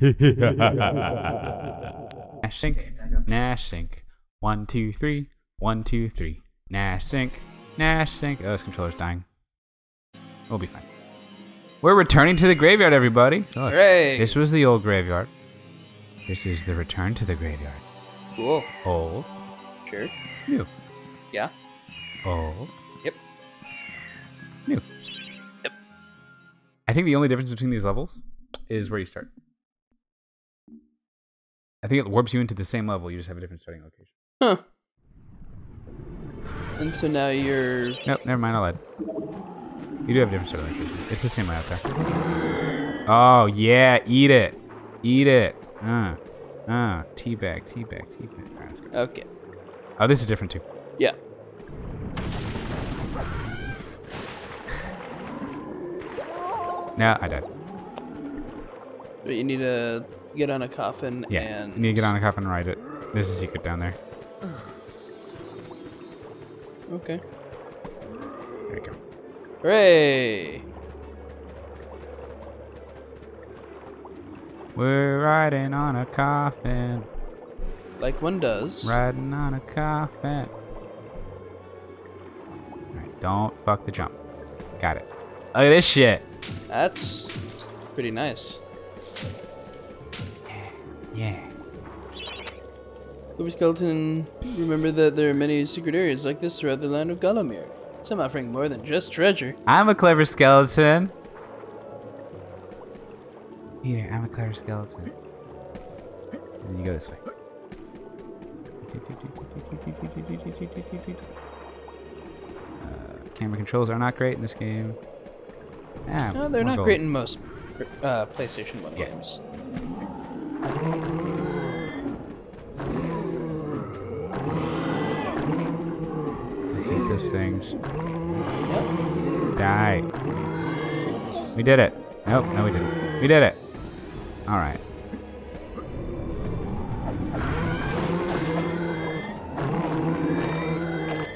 Nash sync, Nash sync. 1, 2, 3, 1, 2, 3. Nash sync, Nash sync. Oh, this controller's dying. We'll be fine. We're returning to the graveyard, everybody. Oh, hooray! This was the old graveyard. This is the return to the graveyard. Cool. Old. Sure. New. Yeah. Old. Yep. New. Yep. I think the only difference between these levels is where you start. I think it warps you into the same level, you just have a different starting location. Huh. And so now you're... Nope, never mind, I lied. You do have a different starting location. It's the same way out there. Oh, yeah, eat it. Eat it. Teabag, teabag, teabag. Right, let's go. Okay. Oh, this is different too. Yeah. No, I died. But you need to get on a coffin and... Yeah, you need to get on a coffin and ride it. There's a secret down there. Okay. There you go. Hooray! We're riding on a coffin. Like one does. Riding on a coffin. Alright, don't fuck the jump. Got it. Look at this shit. That's pretty nice. Yeah. Skeleton, remember that there are many secret areas like this throughout the land of Galamir. Some offering more than just treasure. I'm a clever skeleton. Peter, I'm a clever skeleton. And then you go this way. Camera controls are not great in this game. Ah, no, they're not gold. Great in most PlayStation 1 games. I hate those things. Yep. Die. We did it. Nope, no we didn't. We did it. Alright.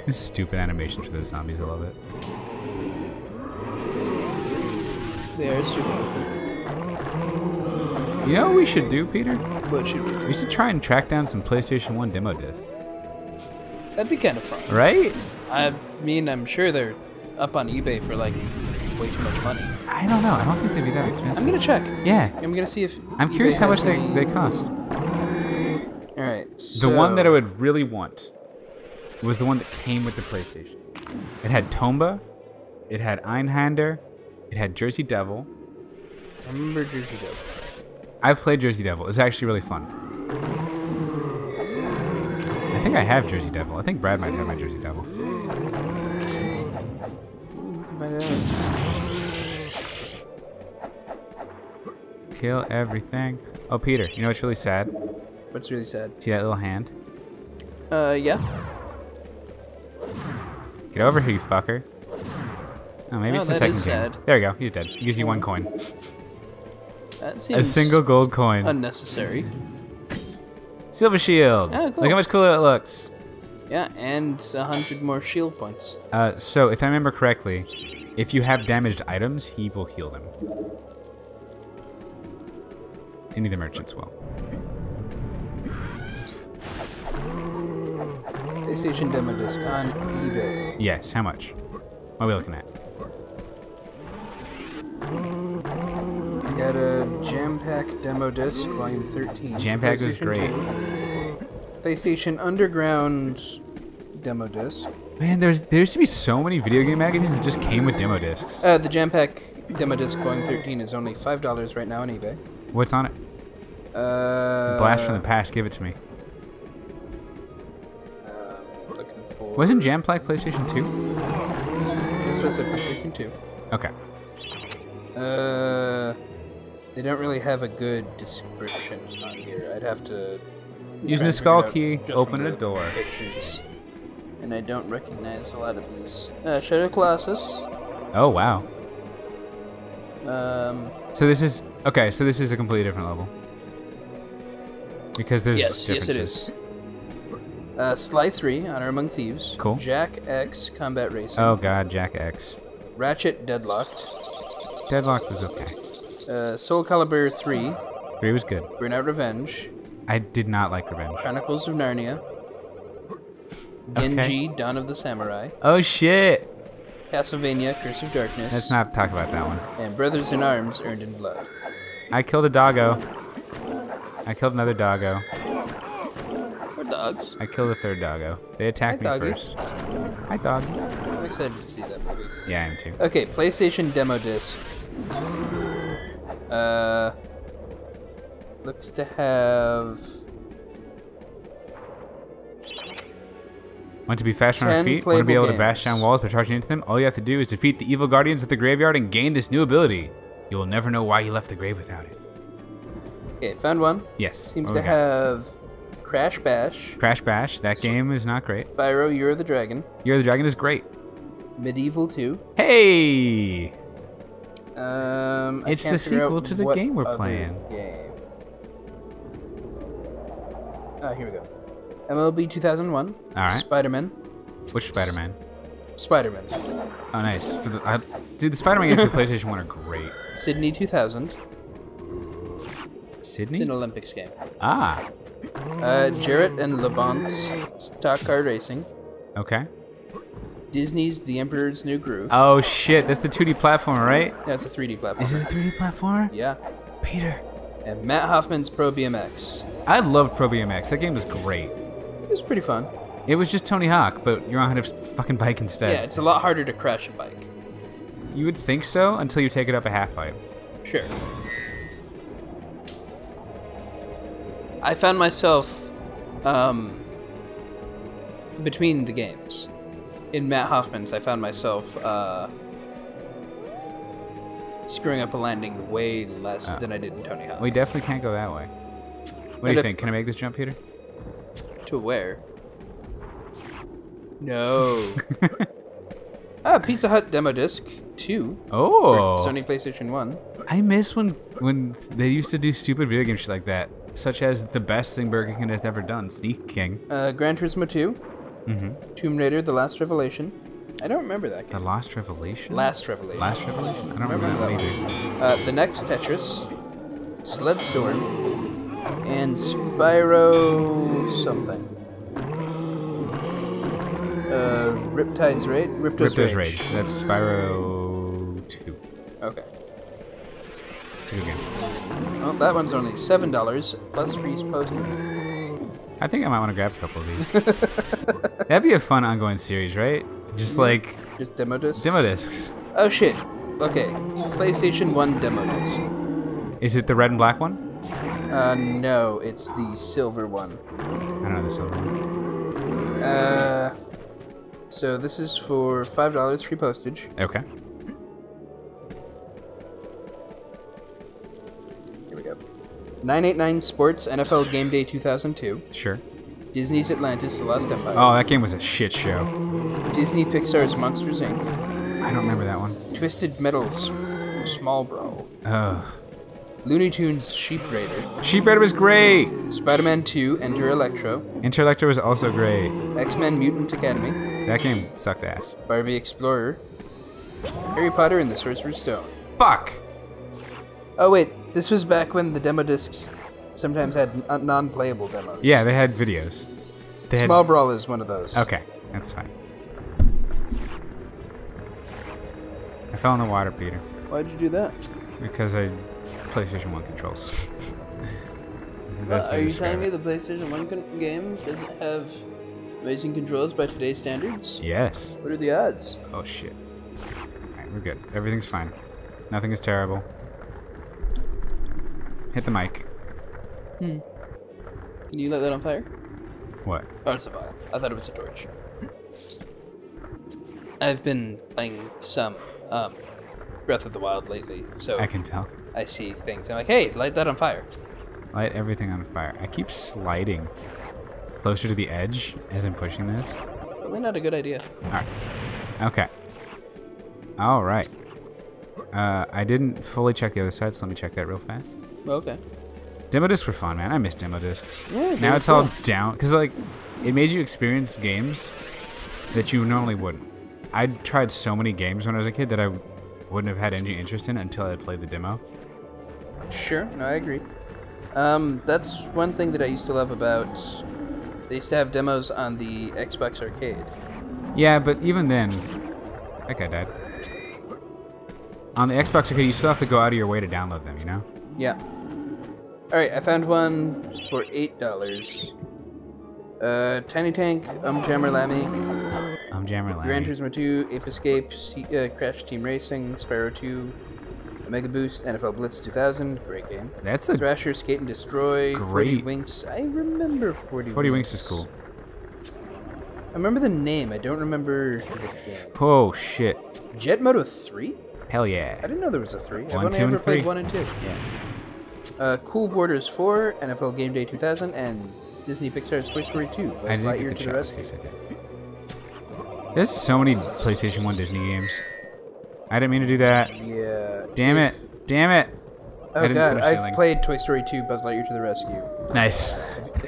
This is stupid animation for those zombies, I love it. They are stupid. You know what we should do, Peter? What should we do? We should try and track down some PlayStation 1 demo discs. That'd be kind of fun. Right? I mean, I'm sure they're up on eBay for, like, way too much money. I don't know. I don't think they'd be that expensive. I'm going to check. Yeah. I'm going to see if I'm eBay curious how much they cost. All right. So... The one that I would really want was the one that came with the PlayStation. It had Tomba. It had Einhander. It had Jersey Devil. I remember Jersey Devil. I've played Jersey Devil. It's actually really fun. I think I have Jersey Devil. I think Brad might have my Jersey Devil. Kill everything. Oh, Peter, you know what's really sad? What's really sad? See that little hand? Yeah. Get over here, you fucker. Oh, maybe it's the second game. There we go. He's dead. He gives you one coin. That seems a single gold coin. Unnecessary. Silver shield. Oh, cool. Look how much cooler it looks. Yeah, and 100 more shield points. So if I remember correctly, if you have damaged items, he will heal them. Any of the merchants will. PlayStation demo disc on eBay. Yes. How much? What are we looking at? Got a JamPack demo disc, volume 13. JamPack was great. 2. PlayStation Underground demo disc. Man, there used to be so many video game magazines that just came with demo discs. The JamPack demo disc, volume 13, is only $5 right now on eBay. What's on it? Blast from the past. Give it to me. Looking for... Wasn't JamPack PlayStation 2? That's what I said, PlayStation 2. Okay. They don't really have a good description on here. I'd have to... Using the skull key, open a door. Pictures. And I don't recognize a lot of these. Shadow Colossus. Oh, wow. So this is... Okay, so this is a completely different level. Because there's differences. Yes, it is. Sly 3, Honor Among Thieves. Cool. Jak X, Combat Racing. Oh, God, Jak X. Ratchet, Deadlocked. Deadlocked was okay. Soul Calibur 3. 3 was good. Burnout Revenge. I did not like Revenge. Chronicles of Narnia. Genji, okay. Dawn of the Samurai. Oh shit! Castlevania, Curse of Darkness. Let's not talk about that one. And Brothers in Arms, Earned in Blood. I killed a doggo. I killed another doggo. We're dogs. I killed a third doggo. They attacked me first. Hi, dog. I'm excited to see that movie. Yeah, I am too. Okay, PlayStation demo disc. Looks to have... Want to be fast on our feet? Want to be able to bash down walls by charging into them? All you have to do is defeat the evil guardians at the graveyard and gain this new ability. You will never know why you left the grave without it. Okay, found one. Yes. Seems to have Crash Bash. Crash Bash. That game is not great. Spyro, You're the Dragon. You're the Dragon is great. MediEvil 2. Hey! It's the sequel to the game we're playing. Game. Oh, here we go. MLB 2001. All right. Spider Man. Which Spider Man? Spider Man. Oh, nice. For the, dude, the Spider Man games for PlayStation 1 are great. Sydney 2000. Sydney? It's an Olympics game. Ah. Jarrett and Levant's Stock Car Racing. Okay. Disney's The Emperor's New Groove. Oh shit, that's the 2D platformer, right? Yeah, it's a 3D platformer. Is it a 3D platformer? Yeah. Peter. And Matt Hoffman's Pro BMX. I love Pro BMX. That game was great. It was pretty fun. It was just Tony Hawk, but you're on a fucking bike instead. Yeah, it's a lot harder to crash a bike. You would think so until you take it up a half pipe. Sure. I found myself between the games. In Matt Hoffman's, I found myself screwing up a landing way less than I did in Tony Hawk. We definitely can't go that way. What do you think? Can I make this jump, Peter? To where? No. Pizza Hut Demo Disc 2. Oh. For Sony PlayStation 1. I miss when they used to do stupid video game shit like that, such as the best thing Burger King has ever done, Sneak King. Gran Turismo 2. Mm-hmm. Tomb Raider, The Last Revelation. I don't remember that game. The Last Revelation? Last Revelation? I don't remember that either. The Next Tetris, Sledstorm, and Spyro something. Riptide's Rage? Ripto's Rage. That's Spyro 2. Okay. It's a good game. Well, that one's only $7, plus free postage. I think I might want to grab a couple of these. That'd be a fun ongoing series, right? Just like... Just demo discs? Demo discs. Oh, shit. Okay. PlayStation 1 demo disc. Is it the red and black one? No. It's the silver one. I don't know the silver one. So this is for $5 free postage. Okay. Here we go. 989 Sports NFL Game Day 2002. Sure. Disney's Atlantis, The Last Empire. Oh, that game was a shit show. Disney Pixar's Monsters, Inc. I don't remember that one. Twisted Metal's Small Brawl. Ugh. Looney Tunes Sheep Raider. Sheep Raider was great! Spider-Man 2, Enter Electro. Enter Electro was also great. X-Men Mutant Academy. That game sucked ass. Barbie Explorer. Harry Potter and the Sorcerer's Stone. Fuck! Oh, wait. This was back when the demo discs sometimes had non-playable demos. Yeah, they had videos. Small Brawl is one of those. Okay, that's fine. I fell in the water, Peter. Why'd you do that? Because I... PlayStation 1 controls. Are you telling me the PlayStation 1 game doesn't have amazing controls by today's standards? Yes. What are the odds? Oh, shit. Alright, we're good. Everything's fine. Nothing is terrible. Hit the mic. Hmm. Can you light that on fire? What? Oh, it's a vial. I thought it was a torch. I've been playing some Breath of the Wild lately, so I can tell. I see things. I'm like, hey, light that on fire. Light everything on fire. I keep sliding closer to the edge as I'm pushing this. Probably not a good idea. All right. Okay. All right. I didn't fully check the other side, so let me check that real fast. Okay. Demo discs were fun, man. I miss demo discs. Yeah, now it's all down because like it made you experience games that you normally wouldn't. I tried so many games when I was a kid that I wouldn't have had any interest in until I played the demo. Sure, no, I agree. That's one thing that I used to love about... They used to have demos on the Xbox Arcade. Yeah, but even then... That guy died. On the Xbox Arcade, you still have to go out of your way to download them, you know? Yeah. Alright, I found one for $8. Tiny Tank, Jammer Lammy. Jammer Lammy. Gran Turismo 2, Ape Escape, Crash Team Racing, Spyro 2, Mega Boost, NFL Blitz 2000. Great game. That's a Thrasher, Skate and Destroy, 40 Winx. I remember 40 Winx. 40 Winx is cool. I remember the name. I don't remember the game. Oh, shit. Jet Moto 3? Hell yeah. I didn't know there was a 3. I've only ever played 1 and 2. Yeah. Cool Borders 4, NFL Game Day 2000, and Disney Pixar's Toy Story 2. I didn't get the shots. Yes, I did. There's so many PlayStation 1 Disney games. I didn't mean to do that. Yeah. Damn it. Damn it. Oh, God. I've played Toy Story 2, Buzz Lightyear to the Rescue. Nice.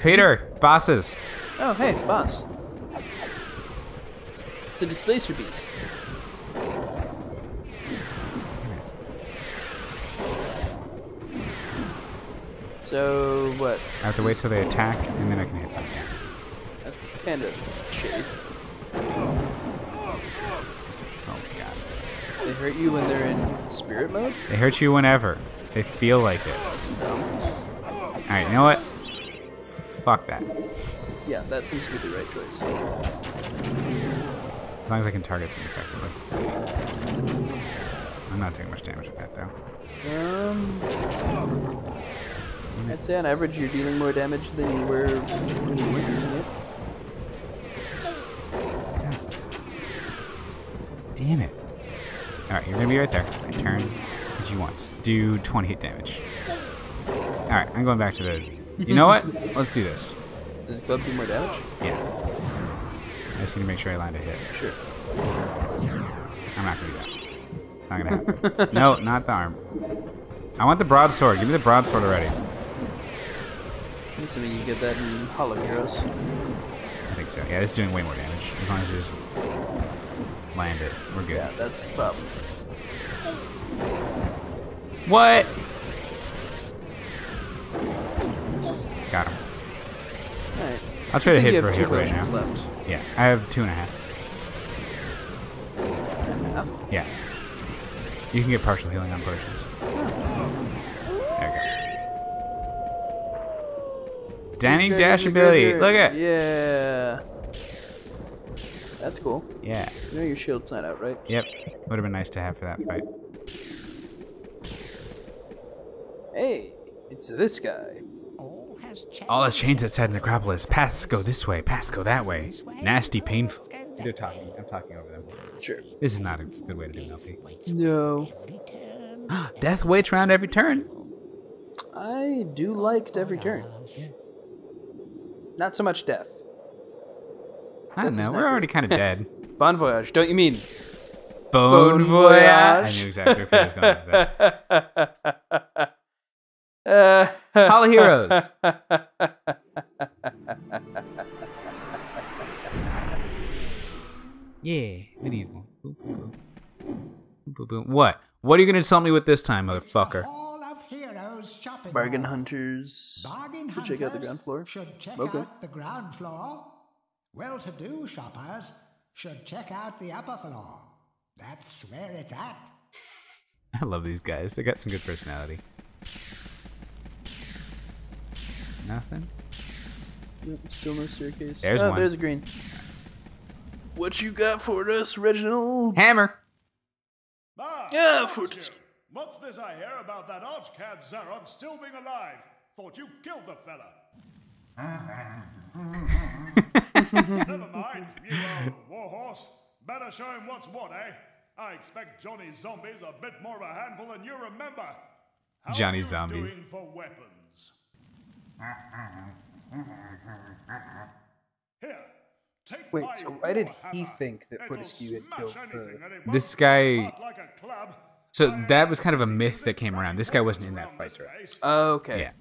Peter, bosses. Oh, hey, boss. It's a displacer beast. So, what? I have to wait till they attack, and then I can hit them. That's kind of shitty. They hurt you when they're in spirit mode? They hurt you whenever they feel like it. That's dumb. Alright, you know what? Fuck that. Yeah, that seems to be the right choice. As long as I can target them effectively. I'm not taking much damage with that, though. I'd say on average you're dealing more damage than you were when you were using it. God. Damn it. Alright, you're gonna be right there. My turn. What you want? Do 20 hit damage. Alright, I'm going back to the... You know what? Let's do this. Does the club do more damage? Yeah. I just need to make sure I land a hit. Sure. I'm not gonna do that. Not gonna happen. No, not the arm. I want the broadsword. Give me the broadsword already. I'm assuming you get that in Hollow Heroes. I think so. Yeah, it's doing way more damage. As long as you just... land it. We're good. Yeah, that's the problem. What? Got him. All right. I'll try to hit for a hit right now. Left. Yeah, I have 2.5. Enough? Yeah. You can get partial healing on potions. There we go. Dining dash ability. Look at it. Yeah. That's cool. Yeah. You know your shield's not out, right? Yep. Would have been nice to have for that fight. Hey, it's this guy. All has changed outside Necropolis. Paths go this way. Paths go that way. Nasty, painful. They're talking. I'm talking over them. Sure. This is not a good way to do MLB. No. Death waits around every turn. I do like every turn. Not so much death. I don't know. We're already kind of dead. Bon voyage, don't you mean? Bon voyage. I knew exactly where I was going with that. Hollow Heroes. Yeah, MediEvil. What? What are you going to tell me with this time, motherfucker? Bargain hunters. Should check out the ground floor. Well-to-do shoppers should check out the upper floor. That's where it's at. I love these guys. They got some good personality. Nothing? Nope, still no staircase. There's one. There's a green. What you got for us, Reginald? Hammer! Yeah, for us. What's this I hear about that Archcad Zarog still being alive? Thought you killed the fella. Never mind, you old warhorse. Better show him what's what, eh? I expect Johnny's zombies a bit more of a handful than you remember. How Johnny are you zombies. Doing for weapons? Here, take wait, so why did he think that Fortescue had killed this guy? So that was kind of a myth that came around. This guy wasn't in that fight, right? Oh, okay. Yeah.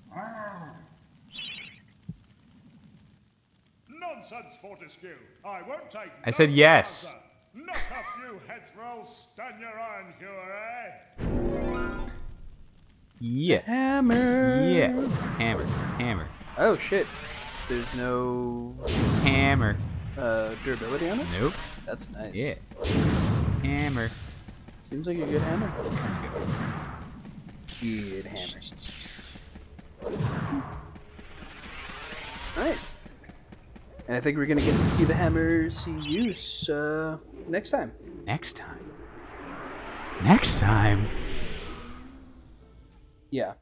Nonsense, Fortescue. I won't take I said yes. Knock off you heads for old Stun your iron, eh? Yeah. Hammer. Yeah. Hammer. Hammer. Oh shit. There's no hammer. Durability on it? Nope. That's nice. Yeah. Hammer. Seems like a good hammer. That's good. Good hammer. Alright. And I think we're gonna get to see the hammer's use next time. Next time. Next time. Yeah.